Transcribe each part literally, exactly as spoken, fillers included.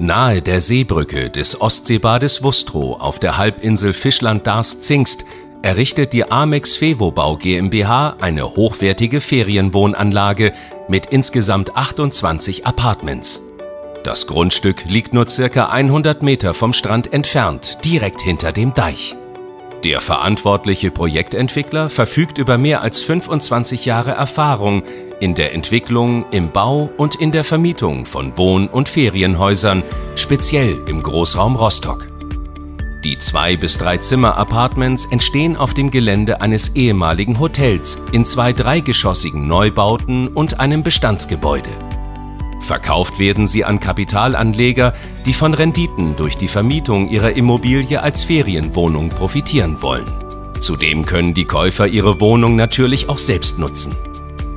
Nahe der Seebrücke des Ostseebades Wustrow auf der Halbinsel Fischland-Darß-Zingst errichtet die Amex-Fewo-Bau GmbH eine hochwertige Ferienwohnanlage mit insgesamt achtundzwanzig Apartments. Das Grundstück liegt nur ca. hundert Meter vom Strand entfernt, direkt hinter dem Deich. Der verantwortliche Projektentwickler verfügt über mehr als fünfundzwanzig Jahre Erfahrung in der Entwicklung, im Bau und in der Vermietung von Wohn- und Ferienhäusern, speziell im Großraum Rostock. Die zwei- bis drei Zimmer-Apartments entstehen auf dem Gelände eines ehemaligen Hotels in zwei dreigeschossigen Neubauten und einem Bestandsgebäude. Verkauft werden sie an Kapitalanleger, die von Renditen durch die Vermietung ihrer Immobilie als Ferienwohnung profitieren wollen. Zudem können die Käufer ihre Wohnung natürlich auch selbst nutzen.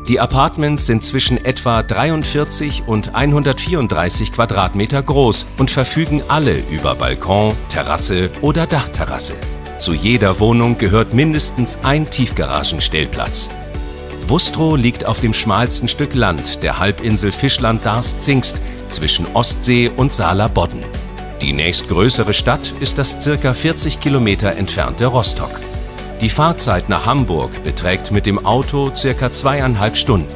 Die Apartments sind zwischen etwa dreiundvierzig und hundertvierunddreißig Quadratmeter groß und verfügen alle über Balkon, Terrasse oder Dachterrasse. Zu jeder Wohnung gehört mindestens ein Tiefgaragenstellplatz. Wustrow liegt auf dem schmalsten Stück Land der Halbinsel Fischland-Darß-Zingst zwischen Ostsee und Saaler Bodden. Die nächstgrößere Stadt ist das ca. vierzig Kilometer entfernte Rostock. Die Fahrzeit nach Hamburg beträgt mit dem Auto ca. zweieinhalb Stunden.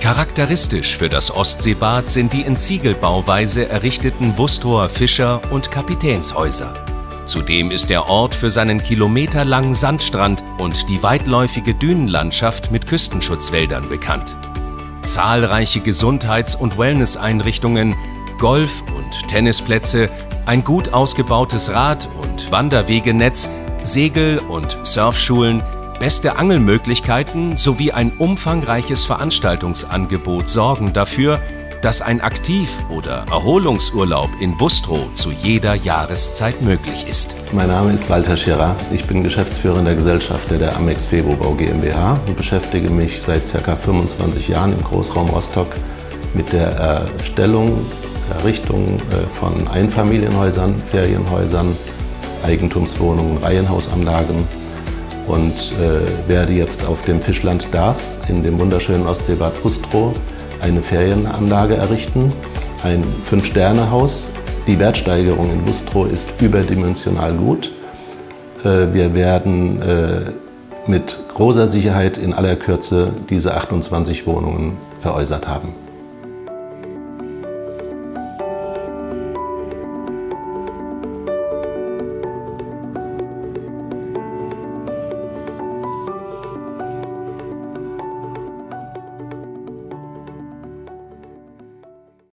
Charakteristisch für das Ostseebad sind die in Ziegelbauweise errichteten Wustrower Fischer- und Kapitänshäuser. Zudem ist der Ort für seinen kilometerlangen Sandstrand und die weitläufige Dünenlandschaft mit Küstenschutzwäldern bekannt. Zahlreiche Gesundheits- und Wellnesseinrichtungen, Golf- und Tennisplätze, ein gut ausgebautes Rad- und Wanderwegenetz, Segel- und Surfschulen, beste Angelmöglichkeiten sowie ein umfangreiches Veranstaltungsangebot sorgen dafür, dass ein Aktiv- oder Erholungsurlaub in Wustrow zu jeder Jahreszeit möglich ist. Mein Name ist Walter Scherer. Ich bin Geschäftsführer der Gesellschafter der Amex-Fewo-Bau GmbH und beschäftige mich seit ca. fünfundzwanzig Jahren im Großraum Rostock mit der Erstellung, Errichtung von Einfamilienhäusern, Ferienhäusern, Eigentumswohnungen, Reihenhausanlagen und werde jetzt auf dem Fischland-Darß in dem wunderschönen Ostseebad Wustrow eine Ferienanlage errichten, ein Fünf-Sterne-Haus. Die Wertsteigerung in Wustrow ist überdimensional gut. Wir werden mit großer Sicherheit in aller Kürze diese achtundzwanzig Wohnungen veräußert haben.